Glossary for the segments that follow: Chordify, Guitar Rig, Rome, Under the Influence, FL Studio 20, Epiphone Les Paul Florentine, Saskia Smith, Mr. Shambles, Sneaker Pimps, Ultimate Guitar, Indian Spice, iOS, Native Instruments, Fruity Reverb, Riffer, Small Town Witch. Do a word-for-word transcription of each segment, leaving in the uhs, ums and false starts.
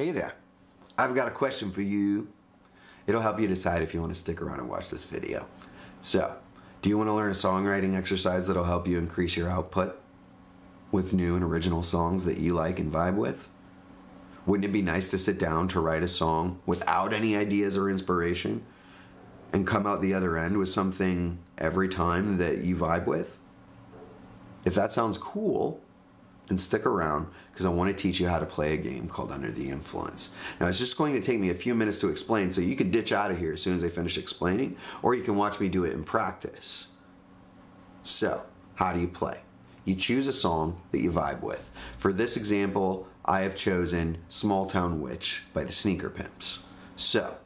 Hey there, I've got a question for you. It'll help you decide if you want to stick around and watch this video. So, do you want to learn a songwriting exercise that'll help you increase your output with new and original songs that you like and vibe with? Wouldn't it be nice to sit down to write a song without any ideas or inspiration and come out the other end with something every time that you vibe with? If that sounds cool, then stick around, because I want to teach you how to play a game called Under the Influence. Now, it's just going to take me a few minutes to explain, so you can ditch out of here as soon as I finish explaining, or you can watch me do it in practice. So, how do you play? You choose a song that you vibe with. For this example, I have chosen Small Town Witch by the Sneaker Pimps. So,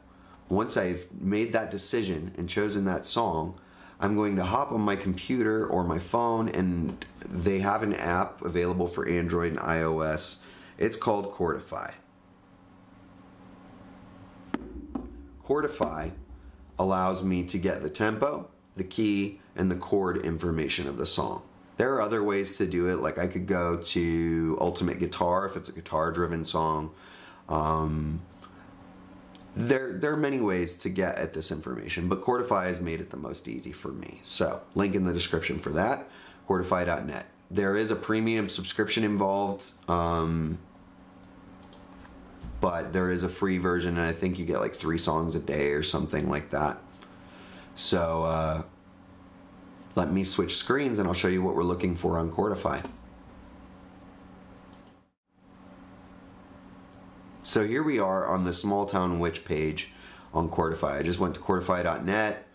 once I've made that decision and chosen that song, I'm going to hop on my computer or my phone, and they have an app available for Android and iOS. It's called Chordify. Chordify allows me to get the tempo, the key, and the chord information of the song. There are other ways to do it, like I could go to Ultimate Guitar if it's a guitar-driven song. Um, There, there are many ways to get at this information, but Chordify has made it the most easy for me. So, link in the description for that, chordify dot net. There is a premium subscription involved, um, but there is a free version, and I think you get like three songs a day or something like that. So, uh, let me switch screens and I'll show you what we're looking for on Chordify. So here we are on the Small Town Witch page on Chordify. I just went to chordify dot net,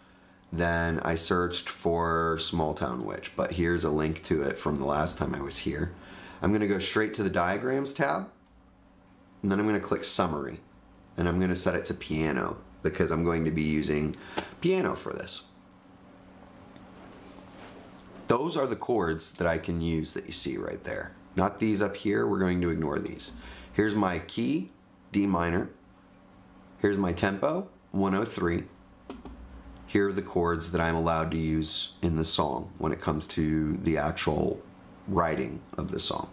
then I searched for Small Town Witch, but here's a link to it from the last time I was here. I'm gonna go straight to the Diagrams tab, and then I'm gonna click Summary, and I'm gonna set it to Piano, because I'm going to be using piano for this. Those are the chords that I can use that you see right there. Not these up here, we're going to ignore these. Here's my key, D minor. Here's my tempo, one oh three. Here are the chords that I'm allowed to use in the song when it comes to the actual writing of the song.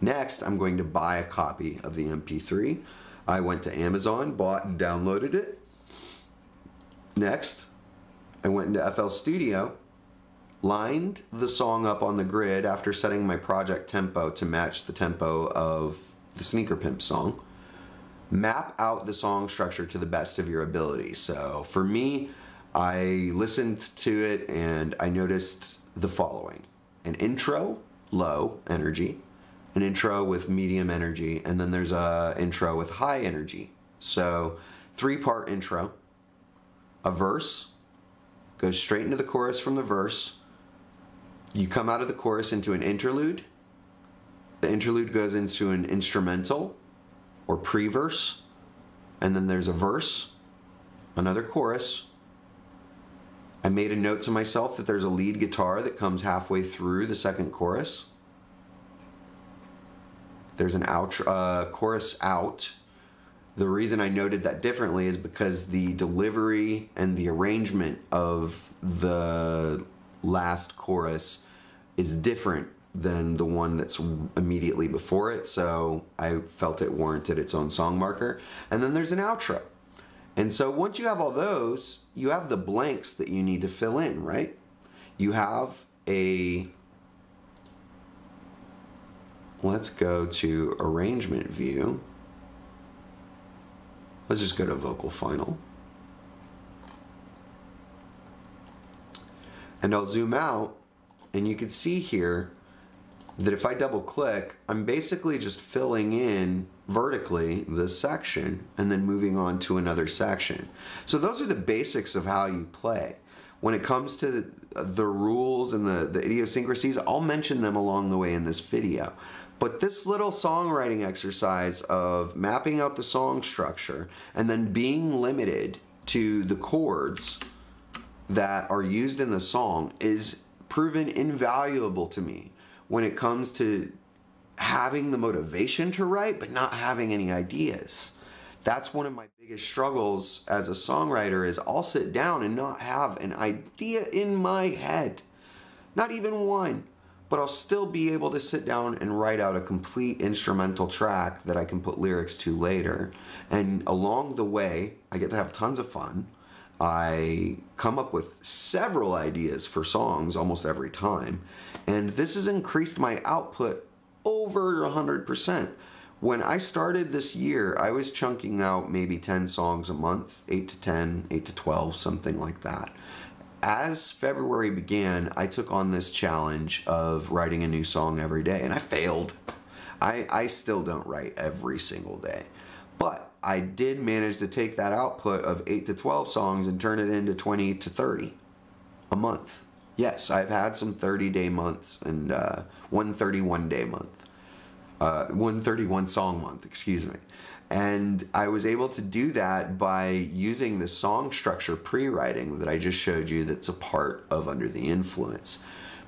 Next, I'm going to buy a copy of the M P three. I went to Amazon, bought and downloaded it. Next, I went into F L Studio, lined the song up on the grid after setting my project tempo to match the tempo of the Sneaker Pimp song. Map out the song structure to the best of your ability. So for me, I listened to it and I noticed the following: an intro, low energy, an intro with medium energy, and then there's a intro with high energy. So three-part intro, a verse, goes straight into the chorus from the verse, you come out of the chorus into an interlude, the interlude goes into an instrumental or pre-verse, and then there's a verse, another chorus. I made a note to myself that there's a lead guitar that comes halfway through the second chorus. There's an outro, uh, chorus out. The reason I noted that differently is because the delivery and the arrangement of the last chorus is different than the one that's immediately before it, so I felt it warranted its own song marker. And then there's an outro. And so once you have all those, you have the blanks that you need to fill in, right? You have a, let's go to arrangement view. Let's just go to vocal final. And I'll zoom out, and you can see here that if I double click, I'm basically just filling in vertically this section and then moving on to another section. So those are the basics of how you play. When it comes to the, the rules and the, the idiosyncrasies, I'll mention them along the way in this video. But this little songwriting exercise of mapping out the song structure and then being limited to the chords that are used in the song is proven invaluable to me when it comes to having the motivation to write but not having any ideas. That's one of my biggest struggles as a songwriter, is I'll sit down and not have an idea in my head. Not even one. but I'll still be able to sit down and write out a complete instrumental track that I can put lyrics to later. And along the way, I get to have tons of fun. I come up with several ideas for songs almost every time. And this has increased my output over one hundred percent. When I started this year, I was chunking out maybe ten songs a month, eight to ten, eight to twelve, something like that. As February began, I took on this challenge of writing a new song every day, and I failed. I, I still don't write every single day. But I did manage to take that output of eight to twelve songs and turn it into twenty to thirty a month. Yes, I've had some thirty-day months and uh, one thirty-one-day month. Uh, one thirty-one song month, excuse me. And I was able to do that by using the song structure pre-writing that I just showed you, that's a part of Under the Influence.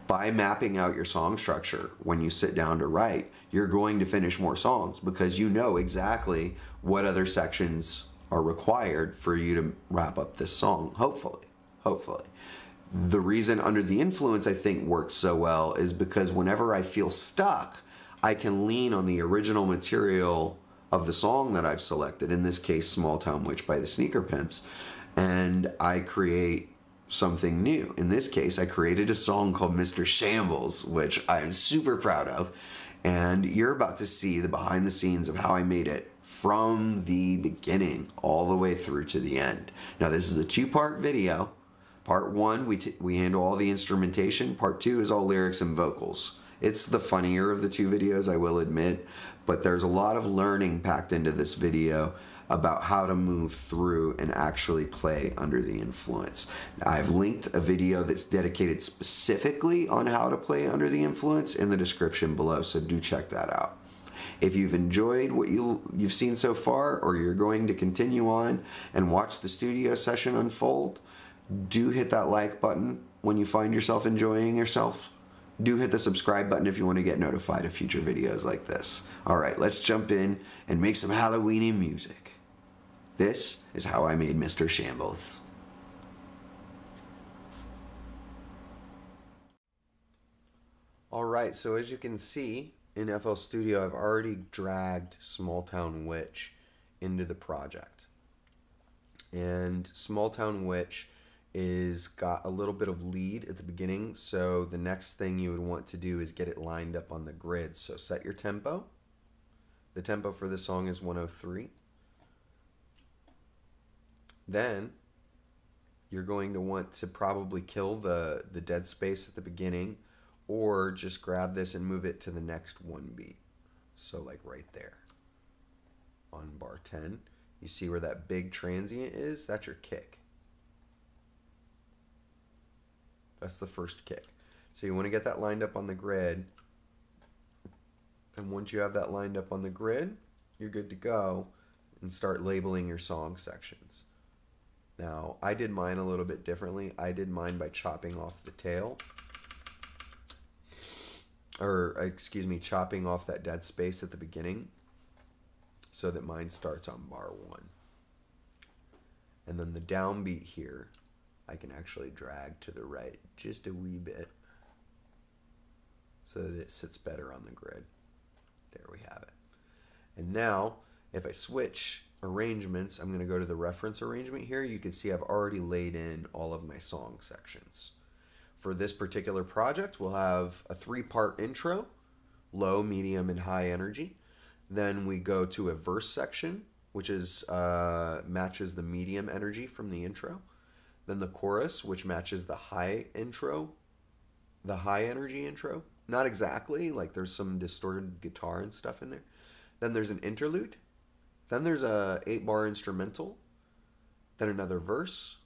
By mapping out your song structure when you sit down to write, you're going to finish more songs because you know exactly what other sections are required for you to wrap up this song, hopefully, hopefully. The reason Under the Influence, I think, works so well is because whenever I feel stuck, I can lean on the original material of the song that I've selected, in this case, Small Town Witch by the Sneaker Pimps, and I create something new. In this case, I created a song called Mister Shambles, which I'm super proud of, and you're about to see the behind the scenes of how I made it from the beginning all the way through to the end. Now, this is a two-part video. Part one, we, t we handle all the instrumentation. Part two is all lyrics and vocals. It's the funnier of the two videos, I will admit, but there's a lot of learning packed into this video about how to move through and actually play Under the Influence. I've linked a video that's dedicated specifically on how to play Under the Influence in the description below, so do check that out. If you've enjoyed what you, you've seen so far, or you're going to continue on and watch the studio session unfold, do hit that like button when you find yourself enjoying yourself. Do hit the subscribe button if you want to get notified of future videos like this. All right, let's jump in and make some Halloweeny music. This is how I made Mister Shambles. All right, so as you can see, in F L Studio, I've already dragged Small Town Witch into the project. And Small Town Witch is got a little bit of lead at the beginning, so the next thing you would want to do is get it lined up on the grid. So set your tempo. The tempo for this song is one oh three. Then you're going to want to probably kill the, the dead space at the beginning, or just grab this and move it to the next one beat. So like right there on bar ten, you see where that big transient is? That's your kick. That's the first kick. So you want to get that lined up on the grid. And once you have that lined up on the grid, you're good to go and start labeling your song sections. Now, I did mine a little bit differently. I did mine by chopping off the tail. Or, excuse me, chopping off that dead space at the beginning so that mine starts on bar one. And then the downbeat here, I can actually drag to the right just a wee bit so that it sits better on the grid. There we have it. And now, if I switch arrangements, I'm going to go to the reference arrangement here. You can see I've already laid in all of my song sections. For this particular project, we'll have a three-part intro, low, medium, and high energy. Then we go to a verse section, which is uh, matches the medium energy from the intro. Then the chorus, which matches the high intro, the high energy intro. Not exactly, like there's some distorted guitar and stuff in there. Then there's an interlude. Then there's a eight bar instrumental. Then another verse.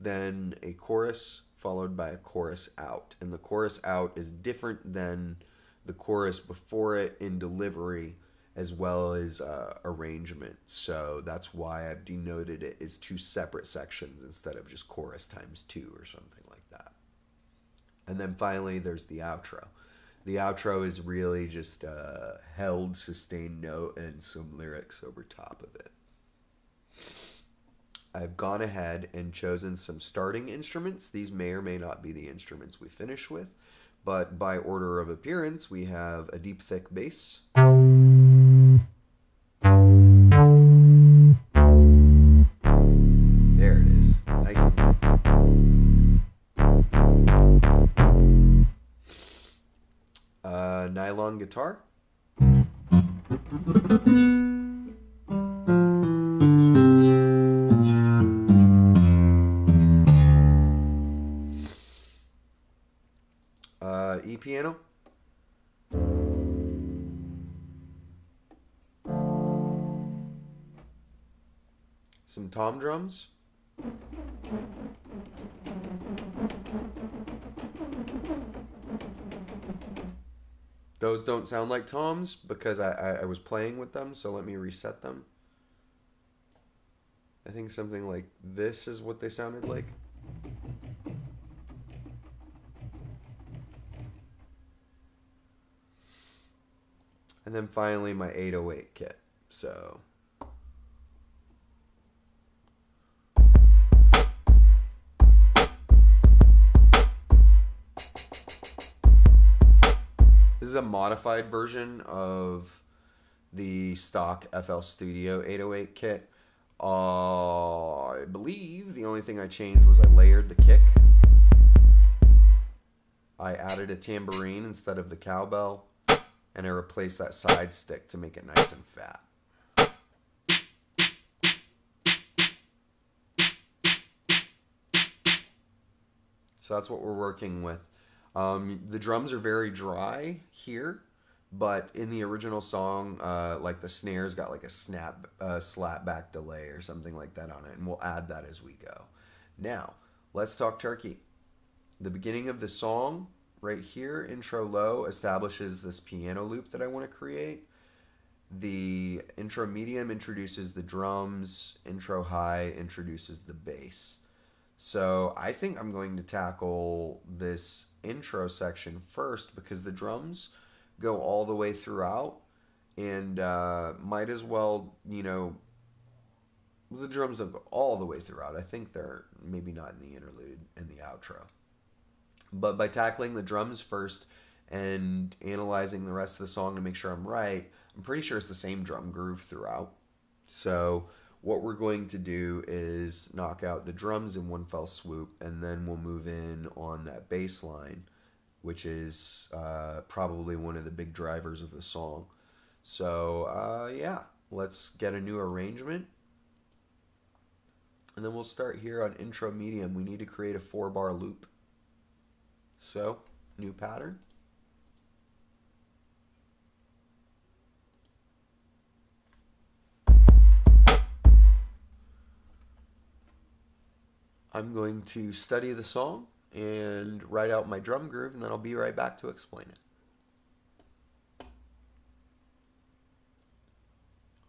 Then a chorus followed by a chorus out. And the chorus out is different than the chorus before it in delivery as well as uh, arrangement. So that's why I've denoted it as two separate sections instead of just chorus times two or something like that. And then finally, there's the outro. The outro is really just a held sustained note and some lyrics over top of it. I've gone ahead and chosen some starting instruments. These may or may not be the instruments we finish with, But by order of appearance, we have a deep, thick bass. There it is. Nice and thick. Uh, nylon guitar. Piano. Some tom drums. Those don't sound like toms because I, I, I was playing with them, so let me reset them. I think something like this is what they sounded like. And then finally my eight oh eight kit. So this is a modified version of the stock F L Studio eight oh eight kit. Uh, I believe the only thing I changed was I layered the kick. I added a tambourine instead of the cowbell. And I replace that side stick to make it nice and fat. So that's what we're working with. Um, the drums are very dry here, but in the original song, uh, like the snares got like a snap, uh, slap back delay or something like that on it, and we'll add that as we go. Now, let's talk turkey. The beginning of the song, right here, intro low, establishes this piano loop that I want to create. The intro medium introduces the drums. Intro high introduces the bass. So I think I'm going to tackle this intro section first because the drums go all the way throughout, and uh, might as well, you know, the drums don't go all the way throughout. I think they're maybe not in the interlude and the outro. But by tackling the drums first and analyzing the rest of the song to make sure I'm right, I'm pretty sure it's the same drum groove throughout. So what we're going to do is knock out the drums in one fell swoop, and then we'll move in on that bass line, which is uh, probably one of the big drivers of the song. So uh, yeah, let's get a new arrangement. And then we'll start here on intro medium. We need to create a four bar loop. So, new pattern. I'm going to study the song and write out my drum groove, and then I'll be right back to explain it.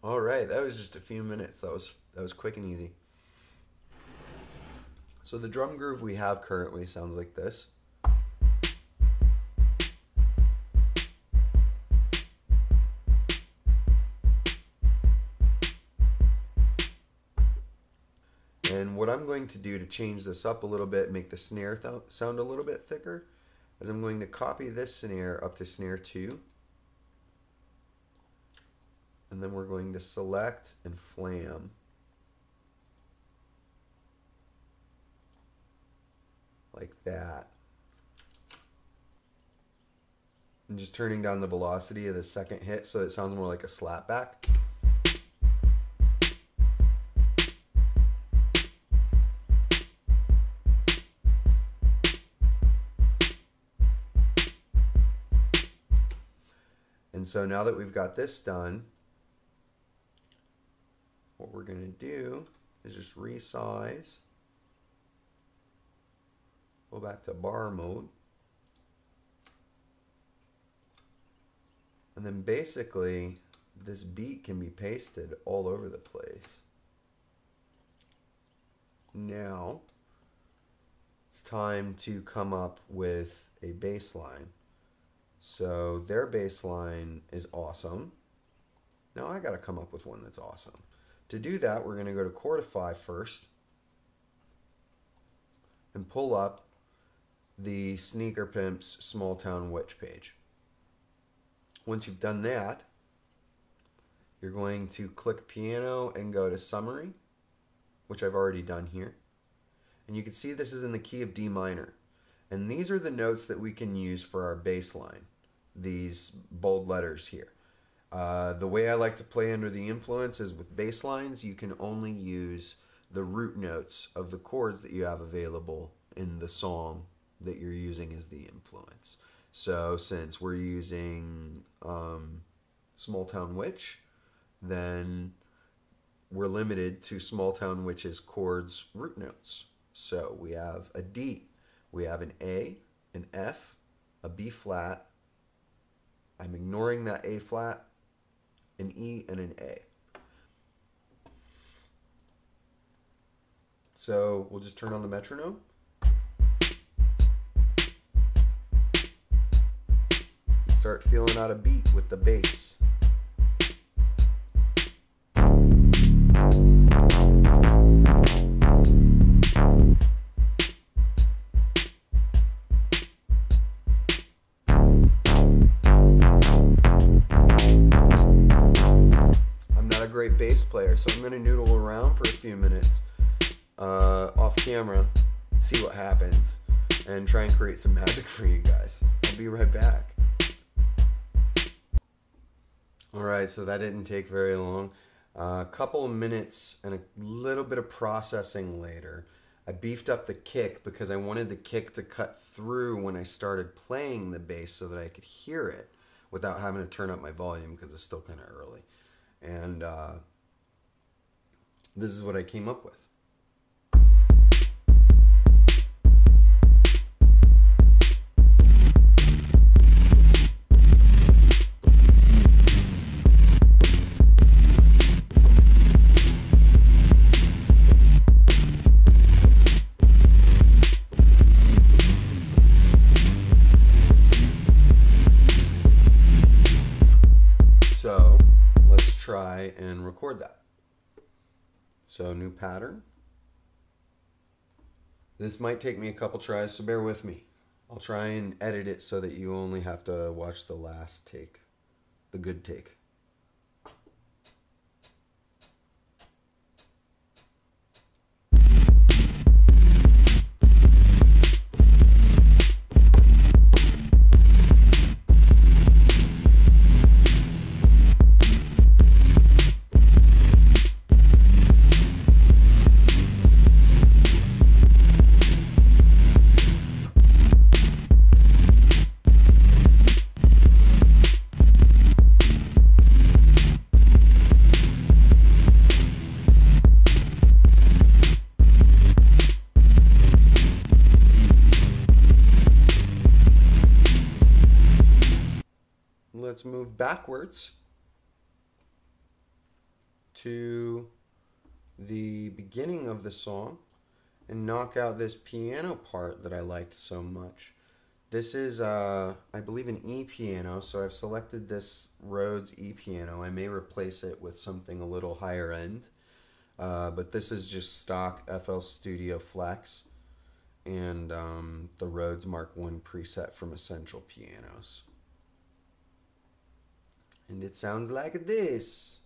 All right, that was just a few minutes. That was, that was quick and easy. So the drum groove we have currently sounds like this. And what I'm going to do to change this up a little bit, make the snare th- sound a little bit thicker, is I'm going to copy this snare up to snare two. And then we're going to select and flam. Like that. And just turning down the velocity of the second hit so it sounds more like a slapback. And so now that we've got this done, what we're going to do is just resize, go back to bar mode, and then basically this beat can be pasted all over the place. Now it's time to come up with a bass line. So their bass line is awesome. Now I gotta come up with one that's awesome. To do that, we're gonna go to Chordify first and pull up the Sneaker Pimps Small Town Witch page. Once you've done that, you're going to click piano and go to summary, which I've already done here. And you can see this is in the key of D minor. And these are the notes that we can use for our bass line, these bold letters here. Uh, the way I like to play under the influence is with bass lines, you can only use the root notes of the chords that you have available in the song that you're using as the influence. So since we're using um, Small Town Witch, then we're limited to Small Town Witch's chords root notes. So we have a D, we have an A, an F, a B flat, I'm ignoring that A flat, an E, and an A. So we'll just turn on the metronome. Start feeling out a beat with the bass. Player, so I'm going to noodle around for a few minutes uh, off camera, see what happens, and try and create some magic for you guys. I'll be right back. Alright, so that didn't take very long. Uh, a couple of minutes and a little bit of processing later, I beefed up the kick because I wanted the kick to cut through when I started playing the bass so that I could hear it without having to turn up my volume because it's still kind of early. And uh, this is what I came up with. So let's try and record that. So new pattern. This might take me a couple tries, so bear with me. I'll try and edit it so that you only have to watch the last take, the good take. Let's move backwards to the beginning of the song and knock out this piano part that I liked so much. This is, uh, I believe, an E piano, so I've selected this Rhodes E piano. I may replace it with something a little higher end, uh, but this is just stock F L Studio Flex and um, the Rhodes Mark one preset from Essential Pianos. And it sounds like this.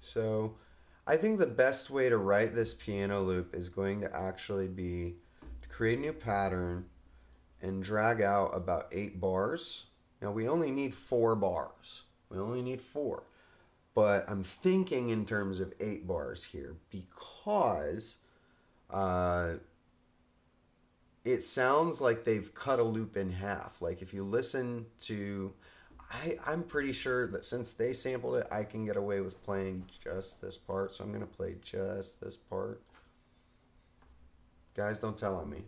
So I think the best way to write this piano loop is going to actually be to create a new pattern and drag out about eight bars. Now we only need four bars. We only need four. But I'm thinking in terms of eight bars here because uh, it sounds like they've cut a loop in half. Like if you listen to... I, I'm pretty sure that since they sampled it, I can get away with playing just this part. So I'm going to play just this part. Guys, don't tell on me.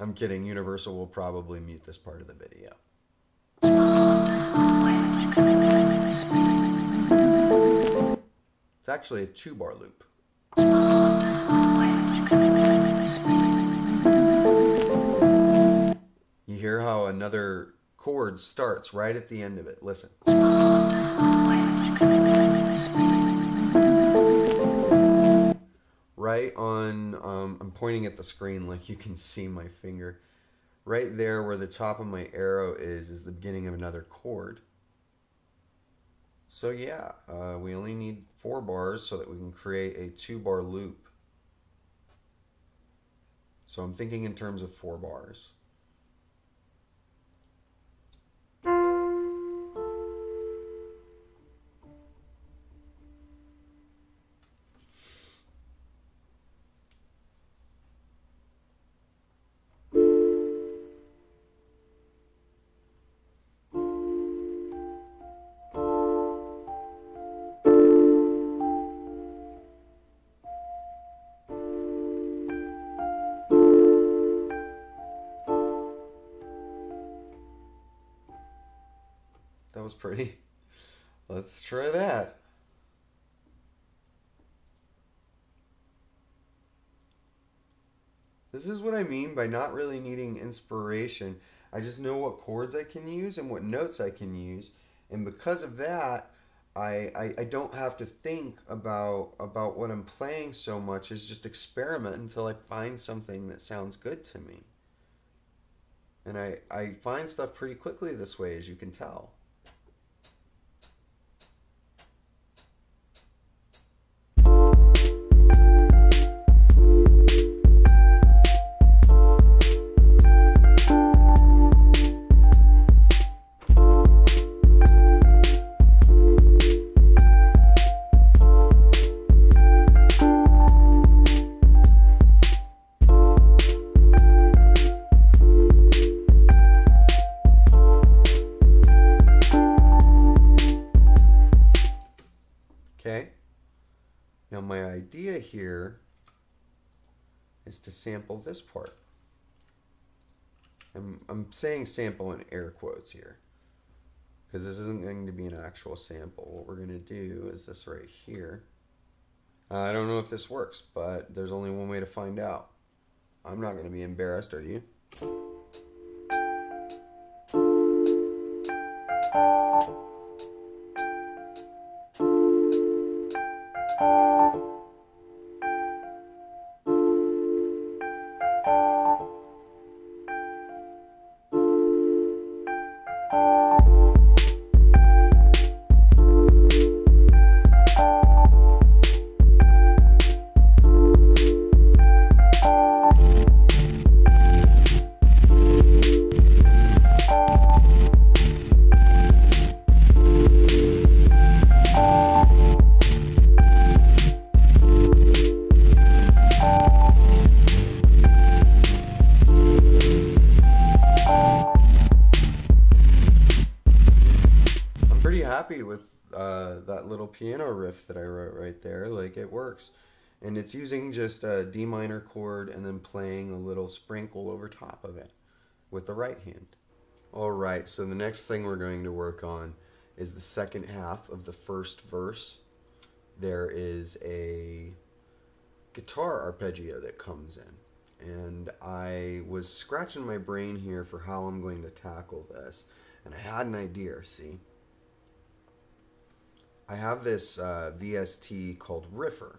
I'm kidding. Universal will probably mute this part of the video. It's actually a two-bar loop. You hear how another chord starts right at the end of it. Listen. Right on, um, I'm pointing at the screen like you can see my finger. Right there where the top of my arrow is, is the beginning of another chord. So yeah, uh, we only need four bars so that we can create a two-bar loop. So I'm thinking in terms of four bars. Was pretty. Let's try that. This is what I mean by not really needing inspiration. I just know what chords I can use and what notes I can use, and because of that I, I, I don't have to think about about what I'm playing so much. It's just experiment until I find something that sounds good to me, and I, I find stuff pretty quickly this way, as you can tell. Here is to sample this part. I'm, I'm saying sample in air quotes here because this isn't going to be an actual sample. What we're going to do is this right here. Uh, I don't know if this works, but there's only one way to find out. I'm not going to be embarrassed, are you? Piano riff that I wrote right there, like it works, and it's using just a D minor chord and then playing a little sprinkle over top of it with the right hand. Alright, so the next thing we're going to work on is the second half of the first verse. There is a guitar arpeggio that comes in, and I was scratching my brain here for how I'm going to tackle this, and I had an idea. See, I have this uh, V S T called Riffer.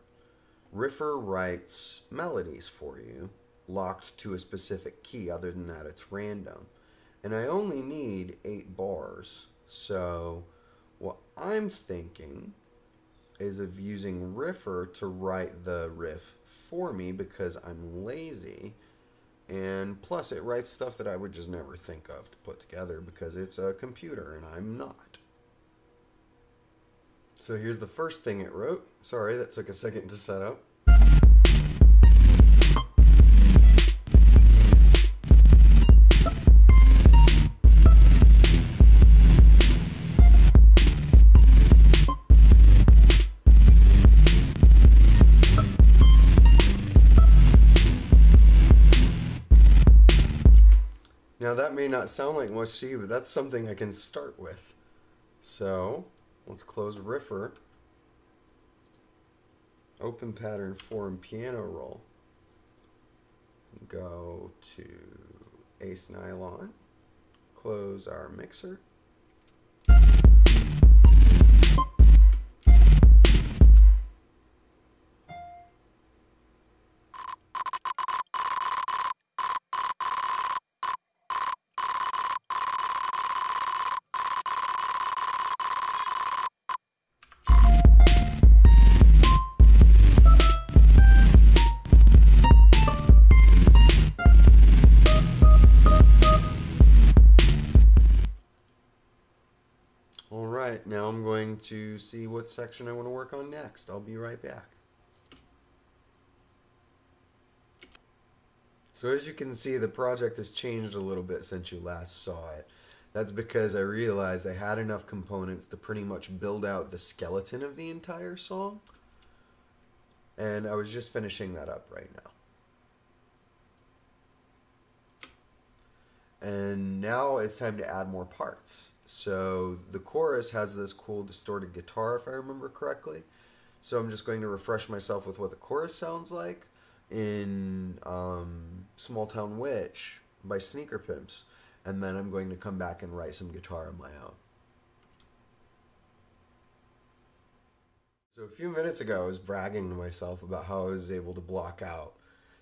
Riffer writes melodies for you, locked to a specific key. Other than that, it's random. And I only need eight bars. So what I'm thinking is of using Riffer to write the riff for me because I'm lazy. And plus, it writes stuff that I would just never think of to put together because it's a computer and I'm not. So here's the first thing it wrote. Sorry, that took a second to set up. Now that may not sound like much to you, but that's something I can start with. So let's close Riffer open pattern form piano roll, go to Ace Nylon, close our mixer. Now I'm going to see what section I want to work on next. I'll be right back. So as you can see, the project has changed a little bit since you last saw it. That's because I realized I had enough components to pretty much build out the skeleton of the entire song. And I was just finishing that up right now. And now it's time to add more parts. So the chorus has this cool distorted guitar, if I remember correctly. So I'm just going to refresh myself with what the chorus sounds like in um, Small Town Witch by Sneaker Pimps. And then I'm going to come back and write some guitar on my own. So a few minutes ago, I was bragging to myself about how I was able to block out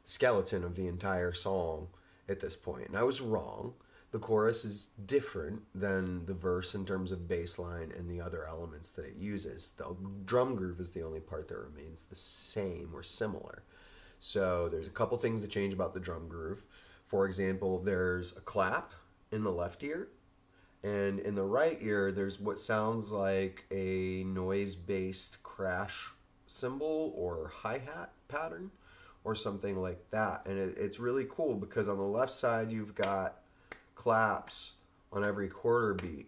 the skeleton of the entire song at this point. And I was wrong. The chorus is different than the verse in terms of bass line and the other elements that it uses. The drum groove is the only part that remains the same or similar. So there's a couple things that change about the drum groove. For example, there's a clap in the left ear, and in the right ear there's what sounds like a noise-based crash cymbal or hi-hat pattern or something like that. And it, it's really cool because on the left side you've got claps on every quarter beat,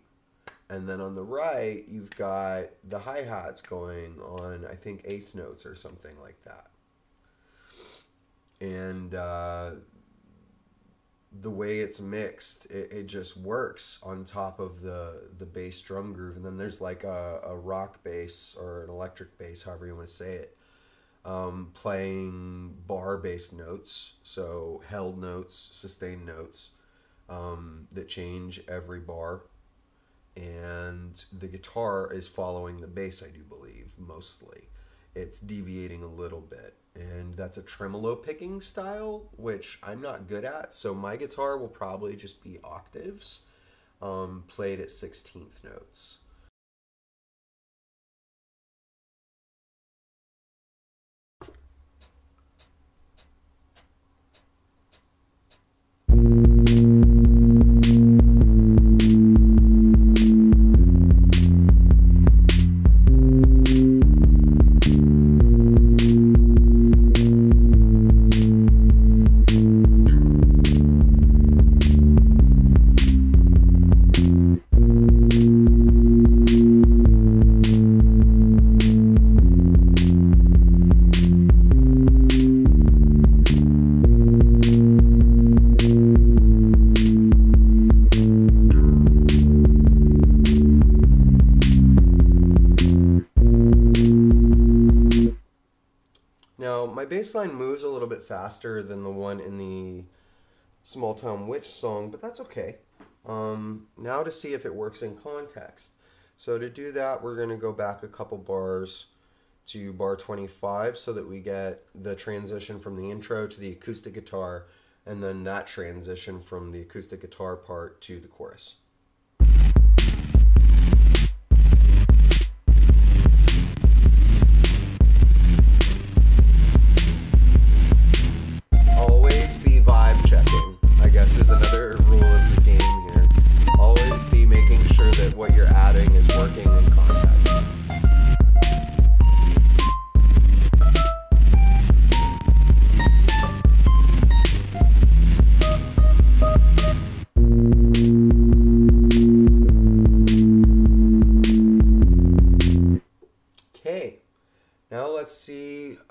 and then on the right you've got the hi-hats going on, I think, eighth notes or something like that. And uh, the way it's mixed, it, it just works on top of the the bass drum groove. And then there's like a, a rock bass or an electric bass, however you want to say it, um, playing bar bass notes, so held notes, sustained notes, Um, that change every bar. And the guitar is following the bass, I do believe, mostly. It's deviating a little bit, and that's a tremolo picking style, which I'm not good at, so my guitar will probably just be octaves um, played at sixteenth notes. Bass line moves a little bit faster than the one in the Small Town Witch song, but that's okay. Um, now to see if it works in context. So to do that, we're going to go back a couple bars to bar twenty-five so that we get the transition from the intro to the acoustic guitar, and then that transition from the acoustic guitar part to the chorus.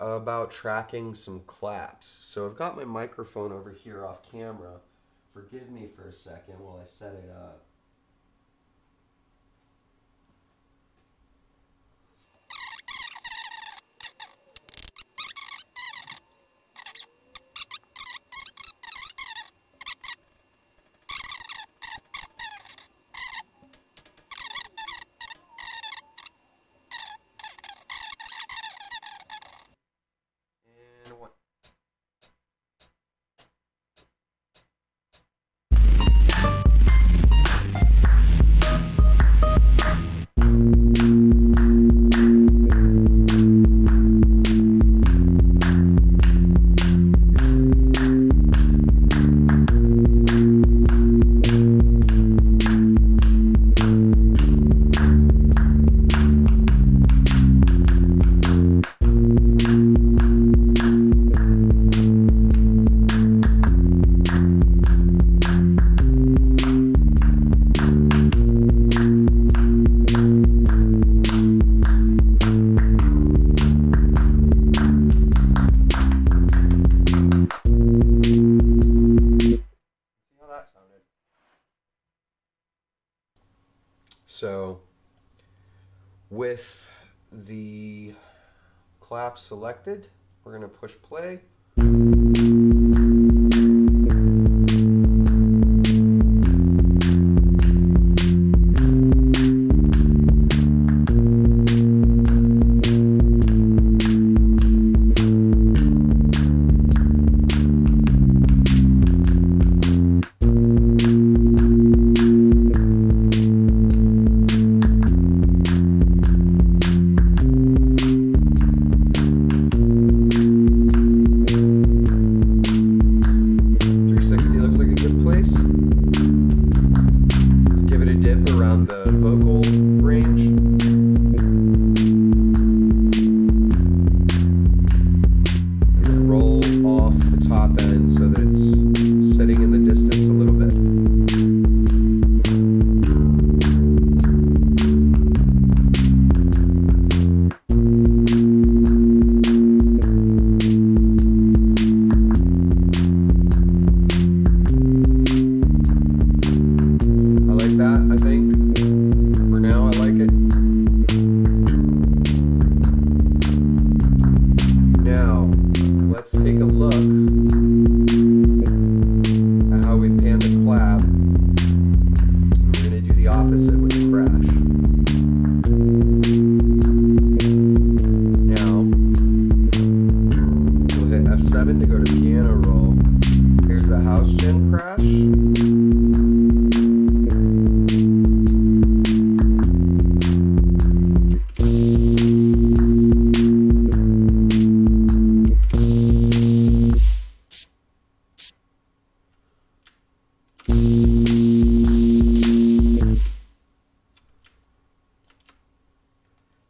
About tracking some claps. So I've got my microphone over here off camera. Forgive me for a second while I set it up. and a one. So with the clap selected, we're going to push play.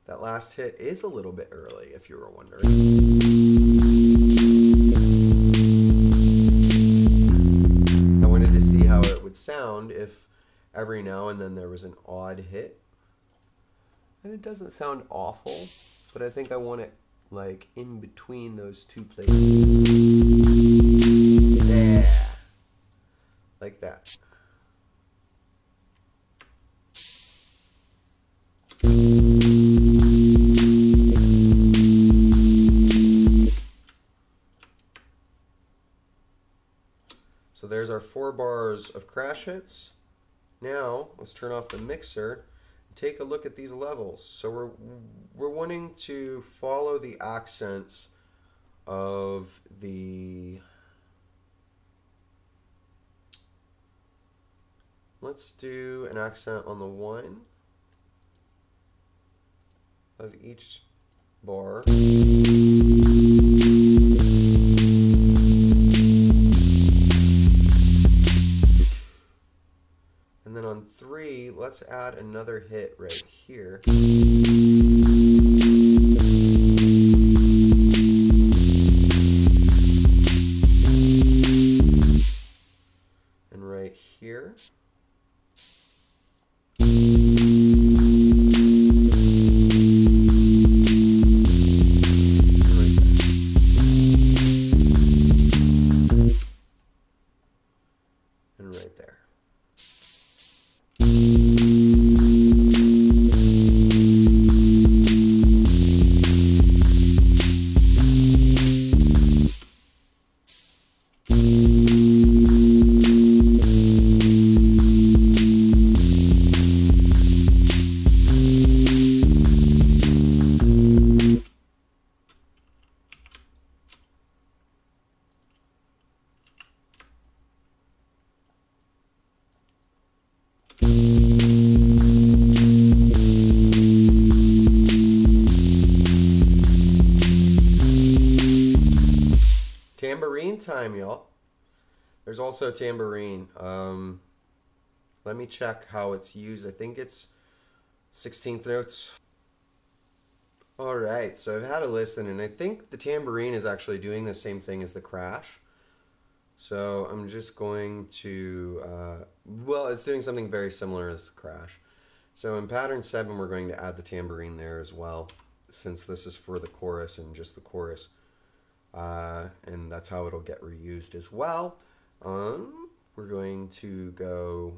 That last hit is a little bit early, if you were wondering. I wanted to see how it would sound if every now and then there was an odd hit. And it doesn't sound awful, but I think I want it like in between those two places. Yeah. Like that. So there's our four bars of crash hits. Now let's turn off the mixer and take a look at these levels. So we're, we're wanting to follow the accents of the, let's do an accent on the one of each bar. And then on three, let's add another hit right here. And right here. Thank you. Tambourine time, y'all. There's also tambourine. Um, let me check how it's used. I think it's sixteenth notes. All right, so I've had a listen, and I think the tambourine is actually doing the same thing as the crash. So I'm just going to, uh, well, it's doing something very similar as the crash. So in pattern seven, we're going to add the tambourine there as well, since this is for the chorus and just the chorus. Uh, and that's how it'll get reused as well. Um, we're going to go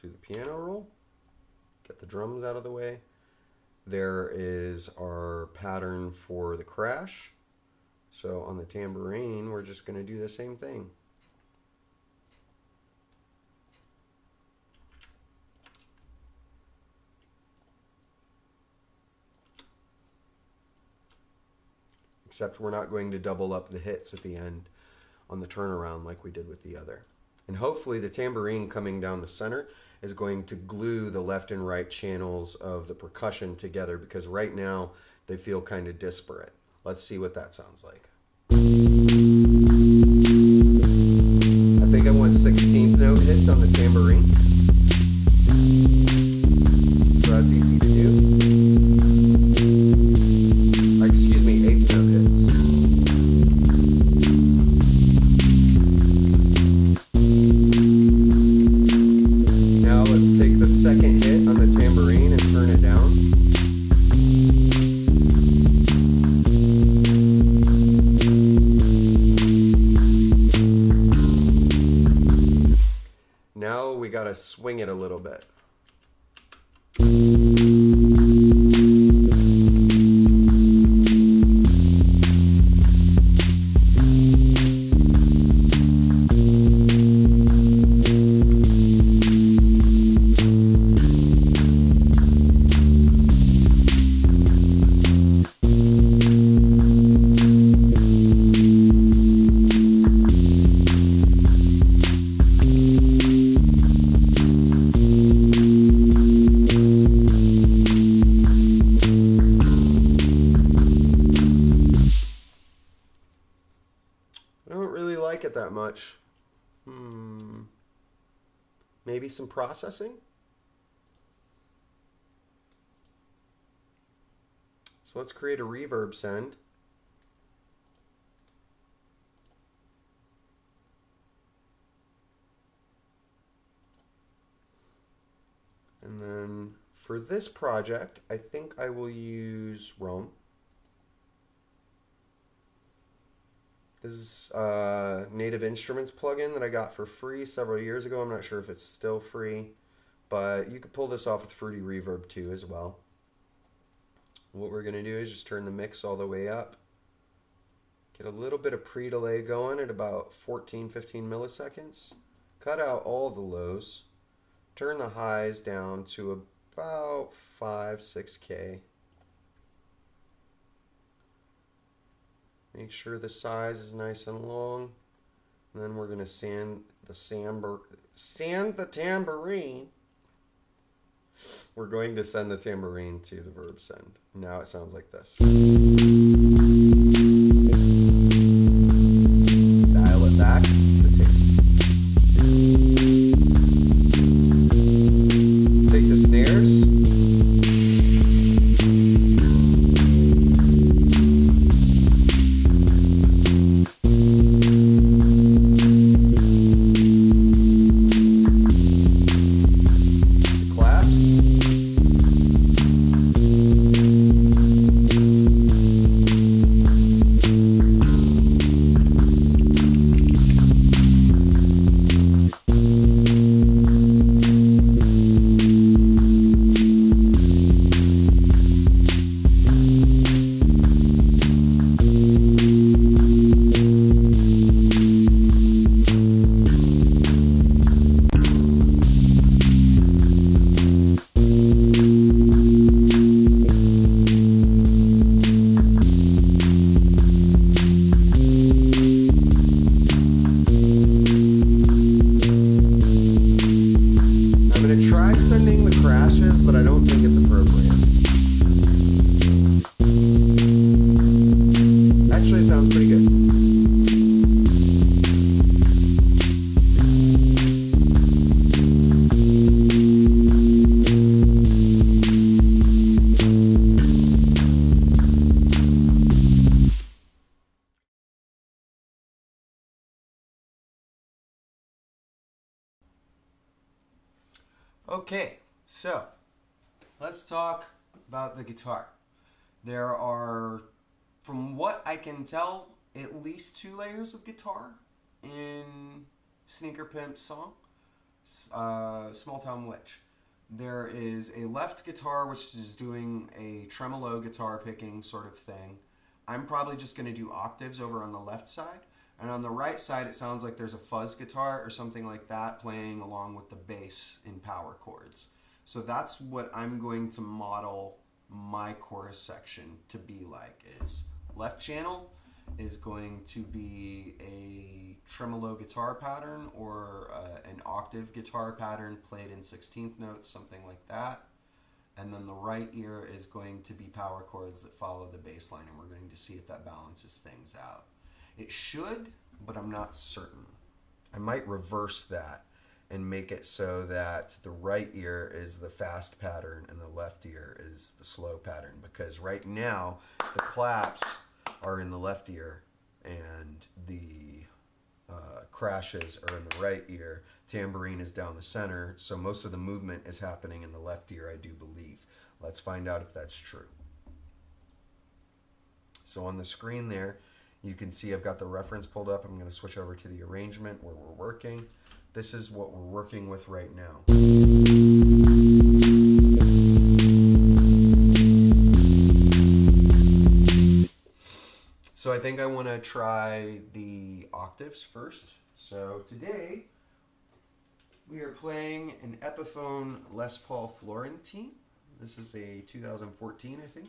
to the piano roll, get the drums out of the way. There is our pattern for the crash. So on the tambourine, we're just going to do the same thing. Except we're not going to double up the hits at the end on the turnaround like we did with the other. And hopefully the tambourine coming down the center is going to glue the left and right channels of the percussion together, because right now they feel kind of disparate. Let's see what that sounds like. I think I want sixteenth note hits on the tambourine. So that's easy to do. Excuse me, eighth note hits. Now let's take the second hit on the tambourine and turn it down. Gotta swing it a little bit. Much. Hmm. Maybe some processing. So let's create a reverb send. And then for this project, I think I will use Rome. This is a Native Instruments plugin that I got for free several years ago. I'm not sure if it's still free, but you could pull this off with Fruity Reverb too as well. What we're going to do is just turn the mix all the way up. Get a little bit of pre-delay going at about fourteen, fifteen milliseconds. Cut out all the lows. Turn the highs down to about five, six K. Make sure the size is nice and long. And then we're going to sand the samber, sand the tambourine. We're going to send the tambourine to the verb send. Now it sounds like this. Dial it back. Take the snares. Okay, so let's talk about the guitar. There are, from what I can tell, at least two layers of guitar in Sneaker Pimp's song, uh, Small Town Witch. There is a left guitar, which is doing a tremolo guitar picking sort of thing. I'm probably just going to do octaves over on the left side. And on the right side, it sounds like there's a fuzz guitar or something like that playing along with the bass in power chords. So that's what I'm going to model my chorus section to be like. Is left channel is going to be a tremolo guitar pattern or uh, an octave guitar pattern played in sixteenth notes, something like that. And then the right ear is going to be power chords that follow the bass line, and we're going to see if that balances things out. It should, but I'm not certain. I might reverse that and make it so that the right ear is the fast pattern and the left ear is the slow pattern, because right now the claps are in the left ear and the uh, crashes are in the right ear. Tambourine is down the center, so most of the movement is happening in the left ear, I do believe. Let's find out if that's true. So on the screen there, you can see I've got the reference pulled up. I'm going to switch over to the arrangement where we're working. This is what we're working with right now. So I think I want to try the octaves first. So today we are playing an Epiphone Les Paul Florentine. This is a two thousand fourteen, I think.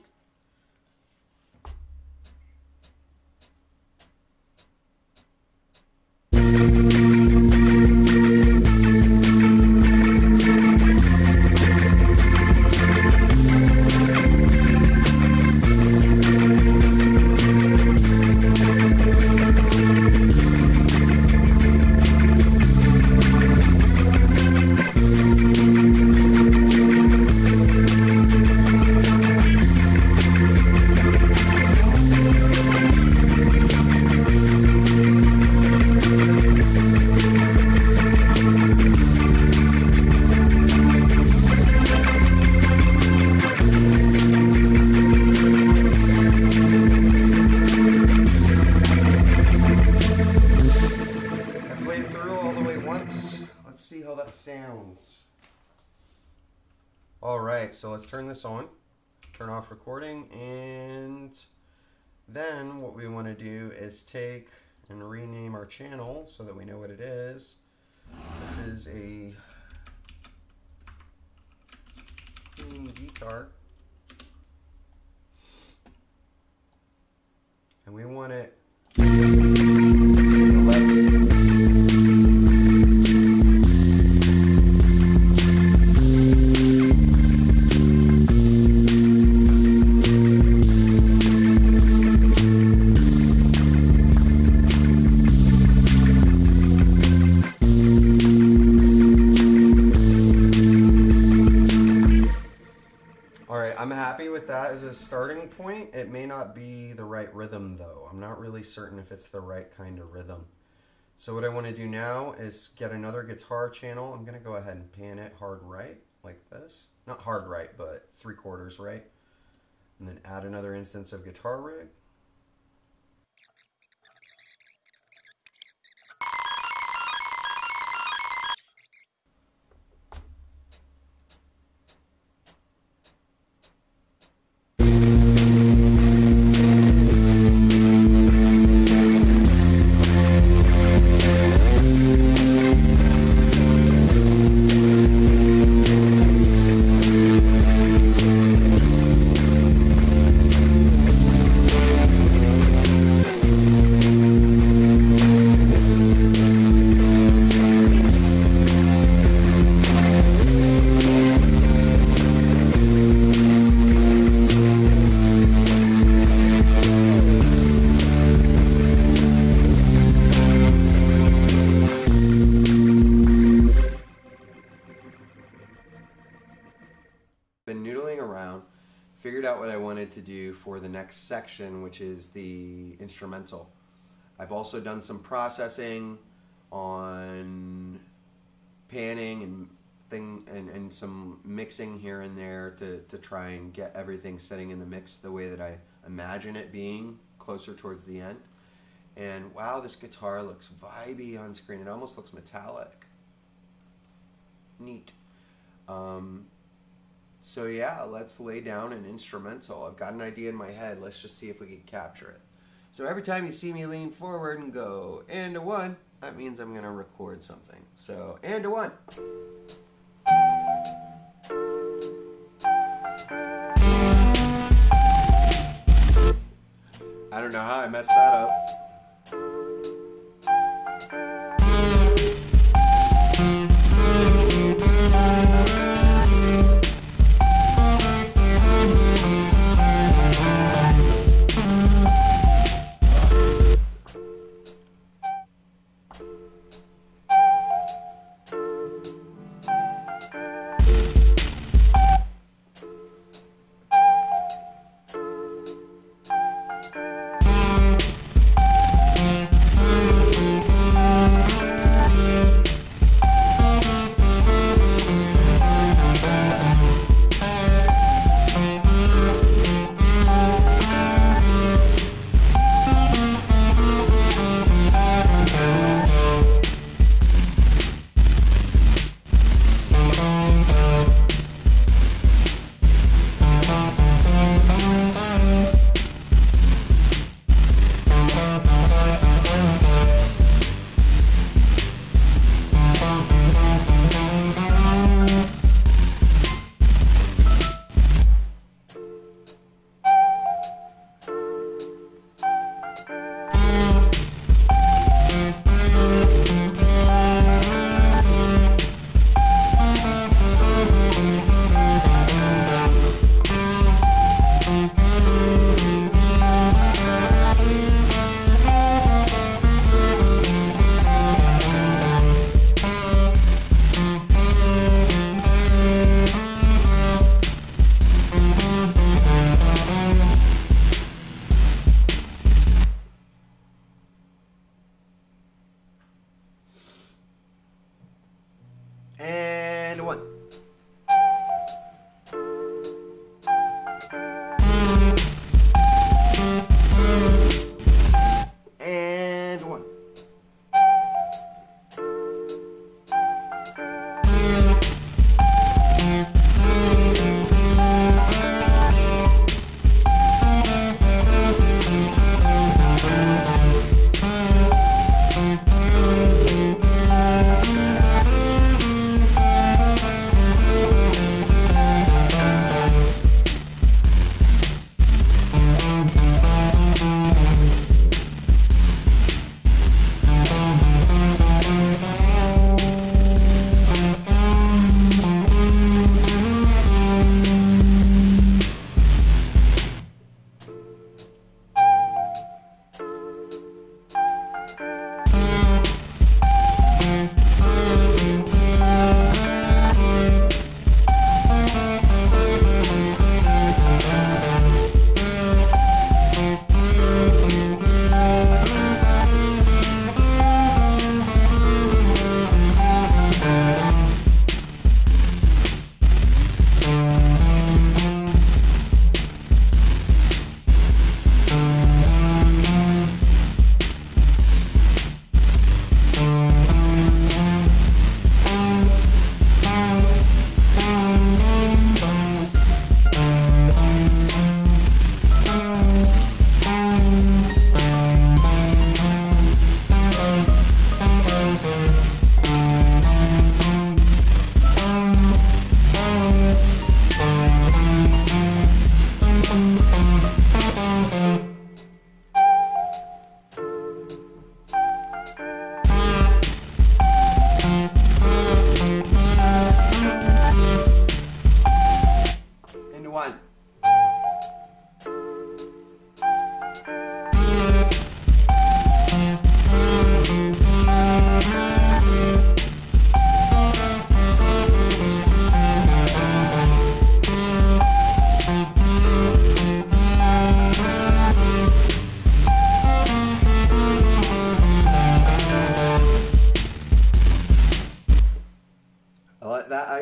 So let's turn this on, turn off recording, and then what we want to do is take and rename our channel so that we know what it is. This is a clean guitar, and we want it as a starting point. It may not be the right rhythm though. I'm not really certain if it's the right kind of rhythm. So what I want to do now is get another guitar channel. I'm going to go ahead and pan it hard right like this. Not hard right, but three quarters right. And then add another instance of Guitar Rig. To do for the next section, which is the instrumental. I've also done some processing on panning and thing and, and some mixing here and there to, to try and get everything sitting in the mix the way that I imagine it being closer towards the end. And wow, this guitar looks vibey on screen. It almost looks metallic. Neat. Um, so yeah, let's lay down an instrumental. I've got an idea in my head. Let's just see if we can capture it. So every time you see me lean forward and go, and a one, that means I'm gonna record something. So, and a one. I don't know how I messed that up.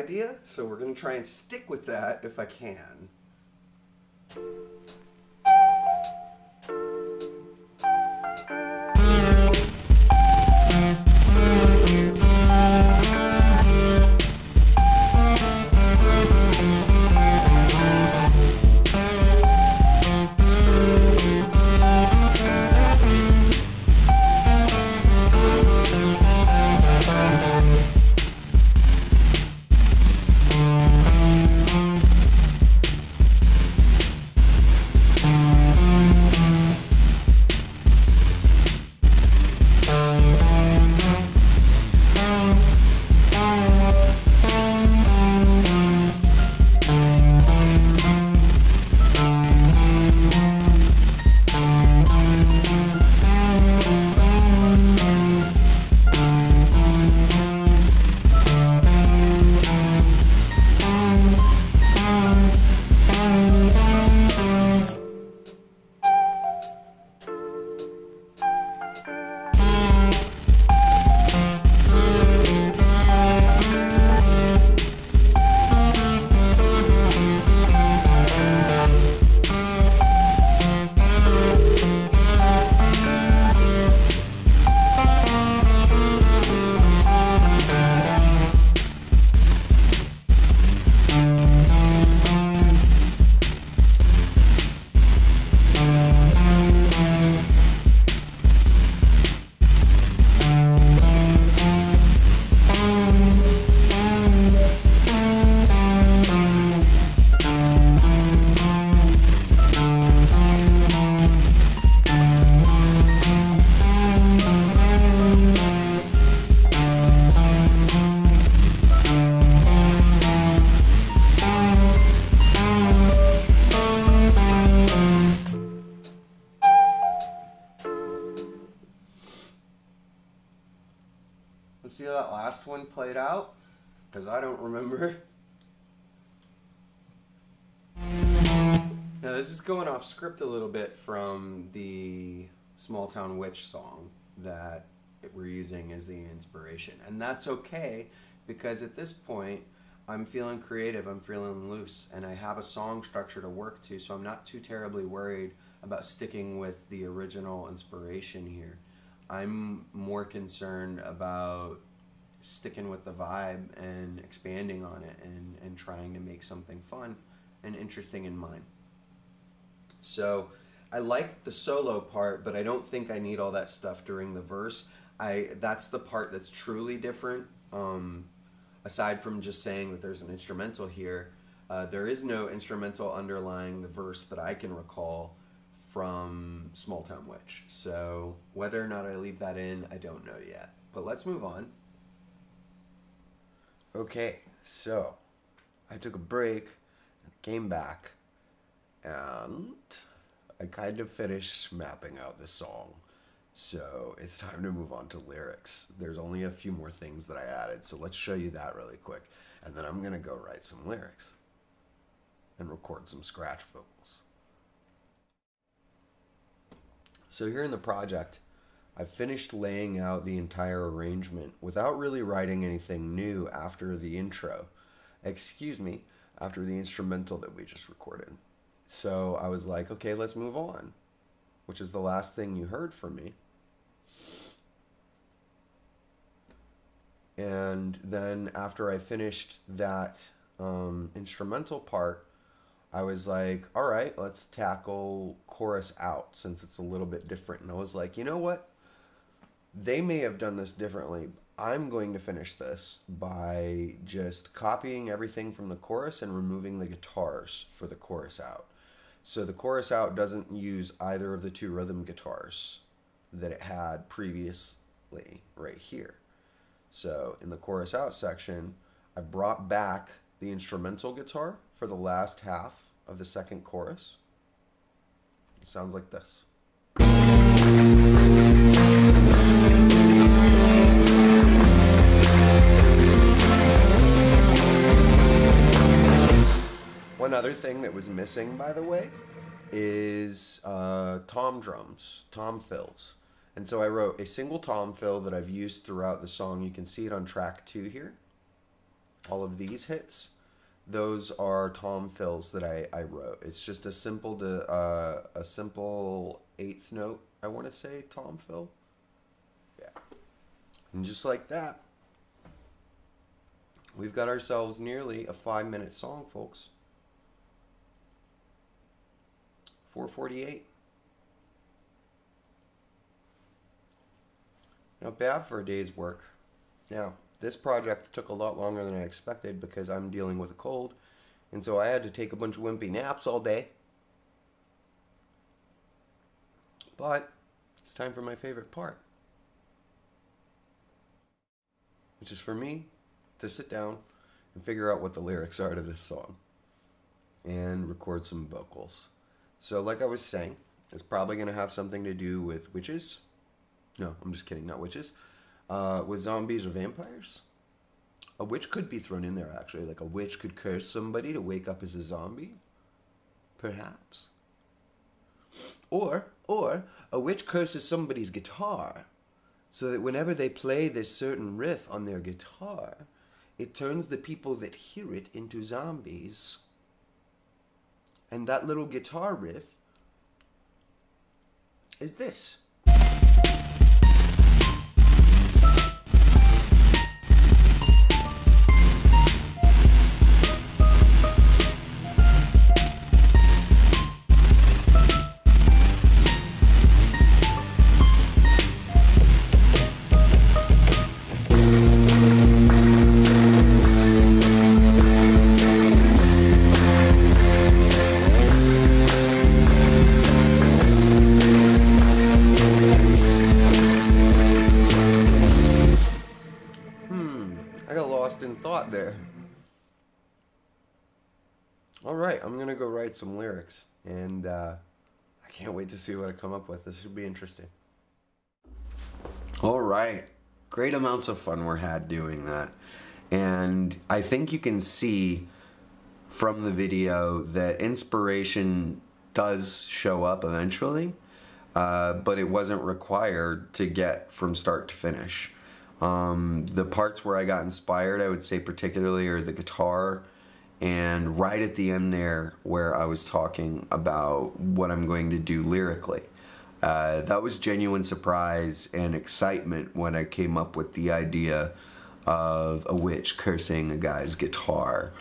idea, so we're going to try and stick with that if I can. See how that last one played out? Because I don't remember. Now this is going off script a little bit from the Small Town Witch song that we're using as the inspiration. And that's okay, because at this point I'm feeling creative, I'm feeling loose, and I have a song structure to work to, so I'm not too terribly worried about sticking with the original inspiration here. I'm more concerned about sticking with the vibe and expanding on it and, and trying to make something fun and interesting in mind. So I like the solo part, but I don't think I need all that stuff during the verse. I that's the part that's truly different. Um, aside from just saying that there's an instrumental here, uh, there is no instrumental underlying the verse that I can recall from Small Town Witch. So whether or not I leave that in, I don't know yet. But let's move on. Okay, so I took a break and came back and I kind of finished mapping out the song. So it's time to move on to lyrics. There's only a few more things that I added, so let's show you that really quick. And then I'm gonna go write some lyrics and record some scratch vocals. So here in the project, I finished laying out the entire arrangement without really writing anything new after the intro, excuse me, after the instrumental that we just recorded. So I was like, okay, let's move on, which is the last thing you heard from me. And then after I finished that um, instrumental part, I was like, all right, let's tackle chorus out since it's a little bit different. And I was like, you know what? They may have done this differently. I'm going to finish this by just copying everything from the chorus and removing the guitars for the chorus out. So the chorus out doesn't use either of the two rhythm guitars that it had previously right here. So in the chorus out section, I brought back the instrumental guitar for the last half of the second chorus. It sounds like this. One other thing that was missing, by the way, is uh, tom drums, tom fills. And so I wrote a single tom fill that I've used throughout the song. You can see it on track two here. all of these hits, those are tom fills that I, I wrote. It's just a simple to, uh, a simple eighth note, I want to say, tom fill. Yeah. And just like that, we've got ourselves nearly a five minute song, folks. four forty-eight. Not bad for a day's work. Now, this project took a lot longer than I expected because I'm dealing with a cold, and so I had to take a bunch of wimpy naps all day. But it's time for my favorite part, which is for me to sit down and figure out what the lyrics are to this song and record some vocals. So like I was saying, it's probably going to have something to do with witches. No, I'm just kidding, not witches. Uh, with zombies or vampires. A witch could be thrown in there, actually. Like, a witch could curse somebody to wake up as a zombie. Perhaps. Or, or, a witch curses somebody's guitar, so that whenever they play this certain riff on their guitar, it turns the people that hear it into zombies. And that little guitar riff is this. Some lyrics, and uh, I can't wait to see what I come up with. This should be interesting. All right, great amounts of fun were had doing that, and I think you can see from the video that inspiration does show up eventually, uh, but it wasn't required to get from start to finish. Um, the parts where I got inspired, I would say particularly, are the guitar. And right at the end there, where I was talking about what I'm going to do lyrically. Uh, that was genuine surprise and excitement when I came up with the idea of a witch cursing a guy's guitar.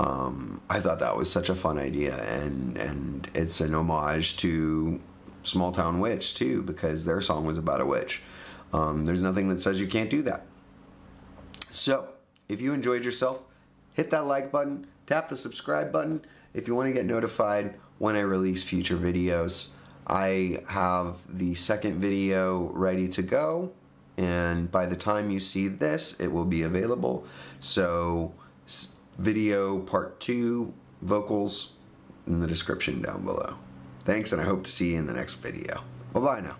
Um, I thought that was such a fun idea, and, and it's an homage to Small Town Witch too, because their song was about a witch. Um, there's nothing that says you can't do that. So, if you enjoyed yourself, hit that like button. Tap the subscribe button if you want to get notified when I release future videos. I have the second video ready to go, and by the time you see this, it will be available. So, video part two, vocals, in the description down below. Thanks, and I hope to see you in the next video. Bye-bye now.